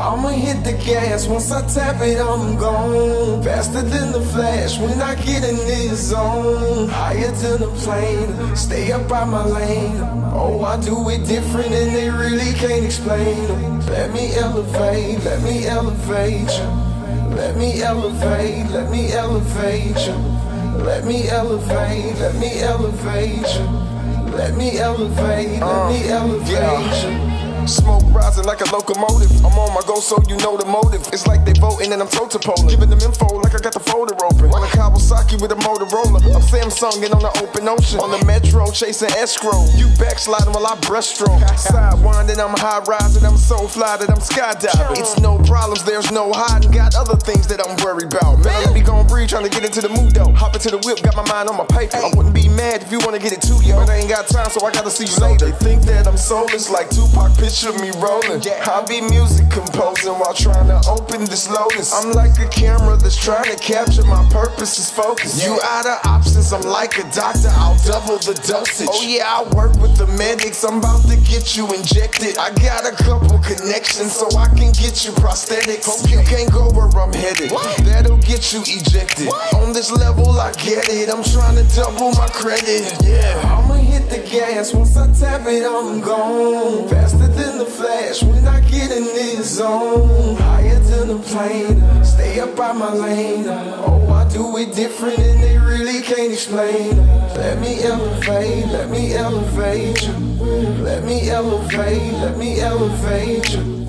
I'ma hit the gas, once I tap it, I'm gone. Faster than the flash, when I get in this zone. Higher than a plane, stay up out my lane. Oh, I do it different and they really can't explain. Let me elevate, let me elevate you. Let me elevate, let me elevate you. Let me elevate, let me elevate you. Let me elevate, let me elevate you. Smoke rising like a locomotive. I'm on my go, so you know the motive. It's like they voting and I'm toe to polling. Giving them info like I got the folder open. On a Kawasaki with a Motorola. I'm Samsung and on the open ocean. On the metro chasing escrow. You backsliding while I breaststroke. Sidewinding, I'm high rising. I'm so fly that I'm skydiving. It's no problems, there's no hiding. Got other things that I'm worried about. Man, I be gon' breathe, trying to get into the mood though. Hop into the whip, got my mind on my paper. I wouldn't be mad if you wanna get it too, yo. But I ain't got time, so I gotta see you later. They think that I'm soulless like Tupac. Picture me rolling, I be music composing while trying to open this lotus. I'm like a camera that's trying to capture my purpose is focused. You out of options, I'm like a doctor, I'll double the dosage. Oh yeah, I work with the medics, I'm about to get you injected. I got a couple connections so I can get you prosthetics. Hope you can't go where I'm headed, that'll get you ejected. On this level I get it, I'm trying to double my credit. Yeah, I'ma hit the gas, once I tap it I'm gone. Faster than the flash, when I get in this zone. Higher than the plane, stay up out my lane. Oh, I do it different and they really can't explain. Let me elevate, let me elevate you. Let me elevate, let me elevate you.